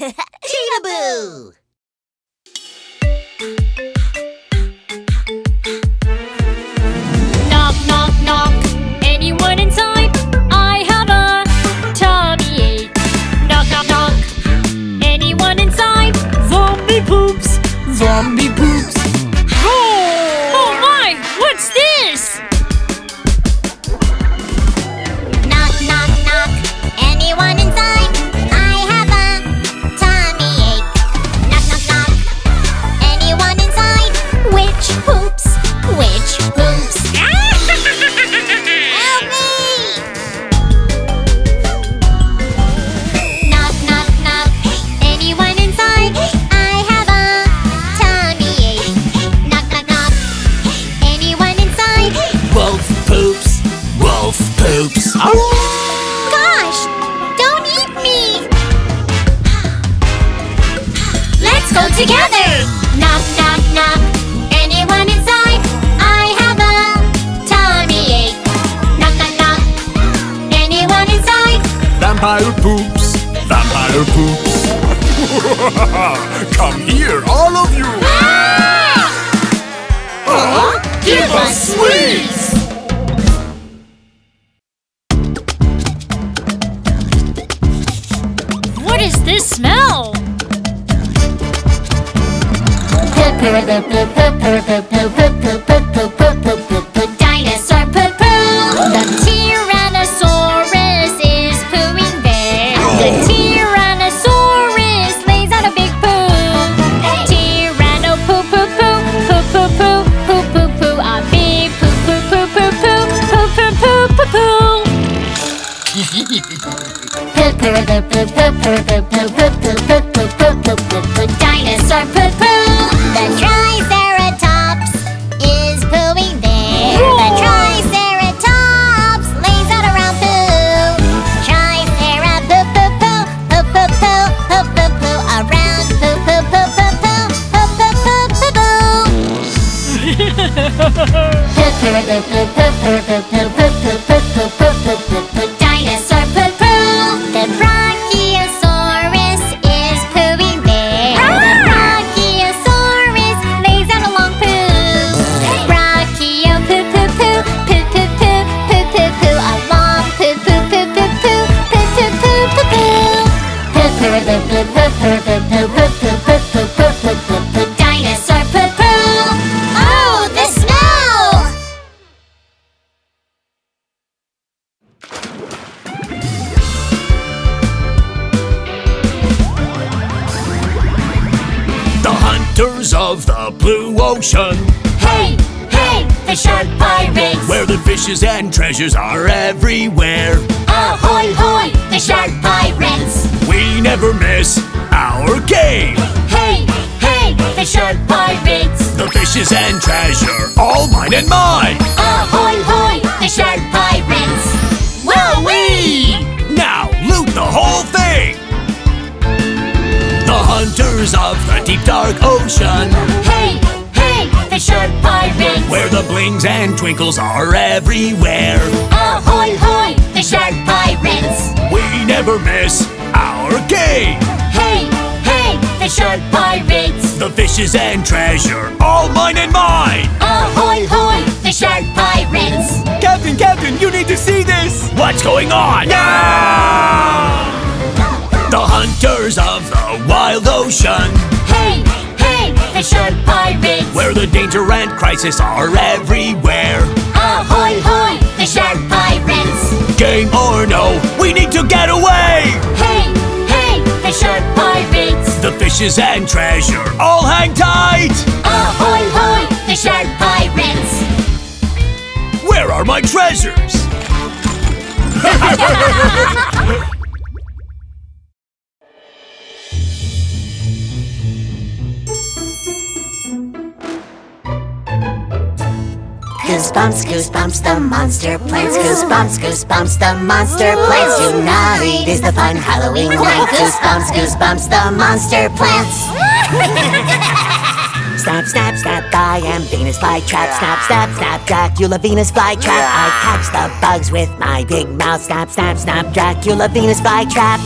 Cheetahboo! Knock, knock, knock. Anyone inside? I have a tummy ache. Knock, knock, knock. Anyone inside? Zombie poops. Zombie poops. Oh, oh my! What's this? Knock, knock, knock. Anyone inside? I have a tummy ache. Knock, knock, knock. Anyone inside? Which poops? Which poops? Help me! Knock, knock, knock. Anyone inside? I have a tummy ache. Knock, knock, knock. Anyone inside? Wolf poops. Wolf poops. Gosh! Don't eat me! Let's go together! Knock, knock, knock. Anyone inside? I have a tummy ache. Knock, knock, knock. Anyone inside? Vampire poops. Vampire poops. Come here, all of you. Give us sweets. What is this smell? Dinosaur poo poo. The Tyrannosaurus is pooing there. The Tyrannosaurus lays out a big poo. Tyranno poo poo poo poo poo poo poo poo poo. A big poo poo poo poo poo poo poo poo poo poo. Dinosaur poo poo. The Triceratops is pooing there. The Triceratops lays out around poo. Triceratops poo poo poo poo poo poo poo poo around poo poo poo poo poo poo poo poo poo poo. Dinosaur poo poo. The Brachiosaurus is pooing there. The Brachiosaurus lays out a long poo. Brachio poo poo poo poo poo poo poo poo poo. A long poo poo poo poo poo poo poo poo poo poo. Dinosaur poo poo. Oh, the smell! The hunters of the blue ocean, Hey, hey, the shark pirates! where the fishes and treasures are everywhere. Ahoy, hoy, the shark pirates! We never miss our game. Hey, hey, the shark pirates! The fishes and treasure, all mine and mine. Ahoy, hoy, the shark pirates! Wowee! Now loot the whole thing. The hunters of the deep dark ocean, Hey, hey, the shark pirates! where the blings and twinkles are everywhere. Ahoy, hoy, the shark pirates! We never miss our game. Hey, hey, the shark pirates! The fishes and treasure, all mine and mine. Ahoy, hoy, the shark pirates! Captain, Captain, you need to see this! What's going on? The hunters of the wild ocean, Hey, hey, the shark pirates! where the danger and crisis are everywhere. Ahoy, hoy, the shark pirates! Game or no, we need to get away. Hey, hey, the shark pirates! The fishes and treasure, all hang tight. Ahoy, hoy, the shark pirates! Where are my treasures? Goosebumps, goosebumps, the monster plants. Goosebumps, goosebumps, the monster plants. Unite is the fun Halloween night. Goosebumps, goosebumps, the monster plants. Snap, snap, snap, I am Venus flytrap. Snap, snap, snap, Dracula, Venus flytrap. I catch the bugs with my big mouth. Snap, snap, snap, Dracula, Venus flytrap.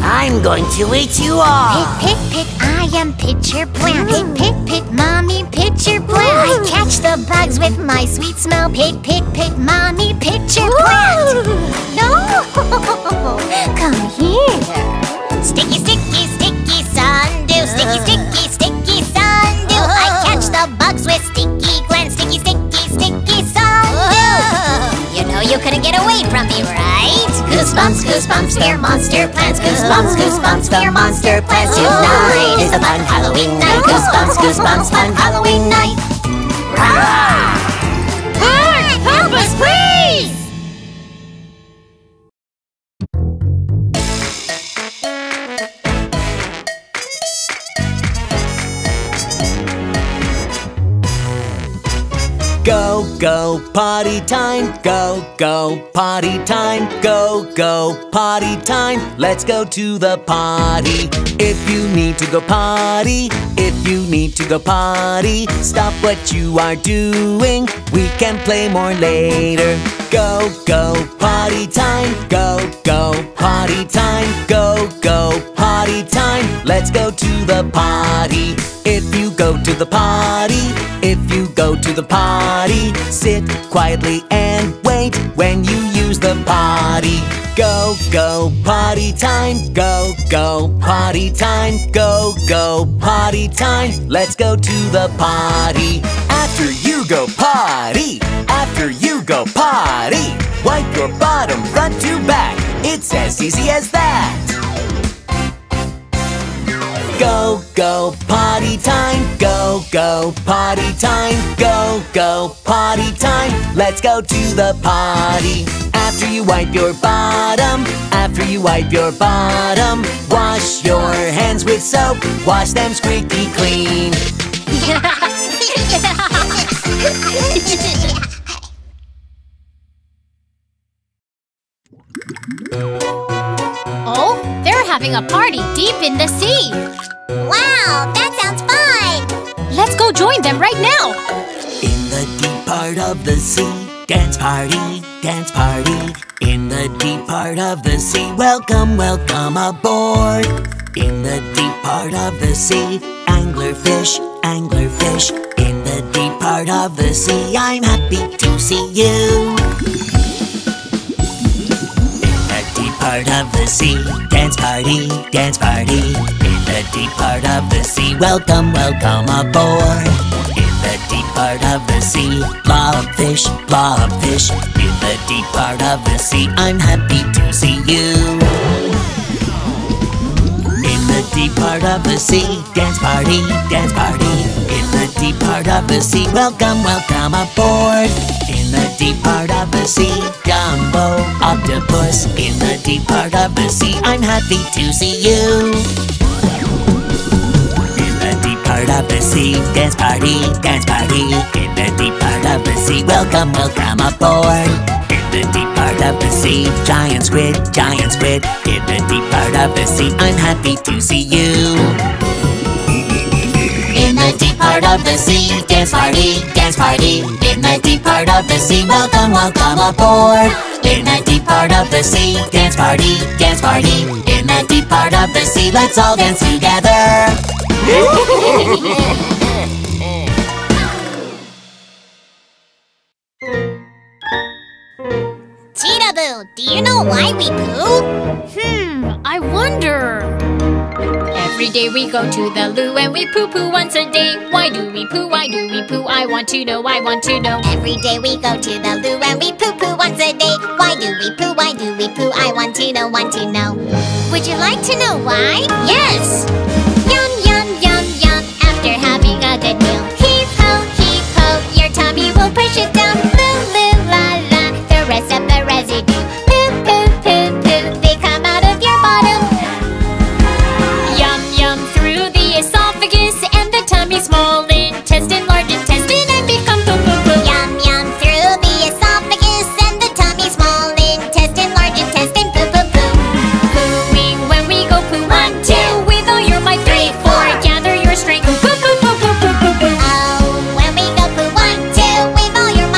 I'm going to eat you all. Pick, pick, pick, I am pitcher plant. Pick, pick, pick, mommy, pitcher plant. I catch the bugs with my sweet smell. Pick, pick, pick, mommy, pitcher plant. No! Come here. Sticky, sticky, sticky, sundew. Sticky, sticky, sticky, sundew. I catch the bugs with sticky glands. Sticky, sticky, sticky, sundew. You know you couldn't get away from me, right? Goosebumps, goosebumps, they're monster plants. Goosebumps, goosebumps, they're monster plants. Tonight is a fun Halloween night. Goosebumps, goosebumps, fun Halloween night. Rah! Bert, help us, please! Go, go, potty time. Go, go, potty time. Go, go, potty time. Let's go to the potty. If you need to go potty, if you need to go potty, stop what you are doing. We can play more later. Go, go, potty time. Go, go, potty time. Go, go, potty time. Let's go to the potty. If you go to the potty, if you go to the potty, sit quietly and wait when you use the potty. Go, go, potty time. Go, go, potty time. Go, go, potty time. Let's go to the potty. After you go potty, after you go potty, wipe your bottom front to back. It's as easy as that. Go, go, potty time. Go, go, potty time. Go, go, potty time. Let's go to the potty. After you wipe your bottom, after you wipe your bottom, wash your hands with soap. Wash them squeaky clean. Oh, they're having a party deep in the sea. Wow, that sounds fun! Let's go join them right now! In the deep part of the sea, dance party, dance party. In the deep part of the sea, welcome, welcome aboard. In the deep part of the sea, anglerfish, anglerfish. In the deep part of the sea, I'm happy to see you. Part of the sea, dance party, dance party. In the deep part of the sea, welcome, welcome aboard. In the deep part of the sea, blobfish, blobfish. In the deep part of the sea, I'm happy to see you. In the deep part of the sea, dance party, dance party. In the deep part of the sea, welcome, welcome aboard. In the deep part of the sea, Dumbo, octopus. In the deep part of the sea, I'm happy to see you. In the deep part of the sea, dance party, dance party. In the deep part of the sea, welcome, welcome aboard. In the deep part of the sea, giant squid, giant squid. In the deep part of the sea, I'm happy to see you. In the deep part of the sea, dance party, dance party. In the deep part of the sea, welcome, welcome aboard. In the deep part of the sea, dance party, dance party. In the deep part of the sea, let's all dance together. Cheetahboo, do you know why we poo? I wonder. Every day we go to the loo and we poo-poo once a day. Why do we poo? Why do we poo? I want to know, I want to know. Every day we go to the loo and we poo-poo once a day. Why do we poo? Why do we poo? I want to know, want to know. Would you like to know why? Yes! Yum, yum, yum, yum, after having a good meal. Heave-ho, heave-ho, your tummy will push it down. Loo, loo, la, la, the rest of the residue. Poo, poo, poo, poo, they come out of your bottom. Yum, yum, through the esophagus and the tummy, small intestine, large intestine, and become poo, poo, poo. Yum, yum, through the esophagus and the tummy, small intestine, large intestine, poo, poo, poo. Pooing when we go poo. 1, 2, with all your might. 3, 4, gather your strength. Poo, poo, poo, poo, poo, poo, poo, poo. Oh, when we go poo. 1, 2, with all your might.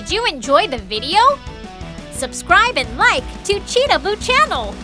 Did you enjoy the video? Subscribe and like to Cheetahboo channel!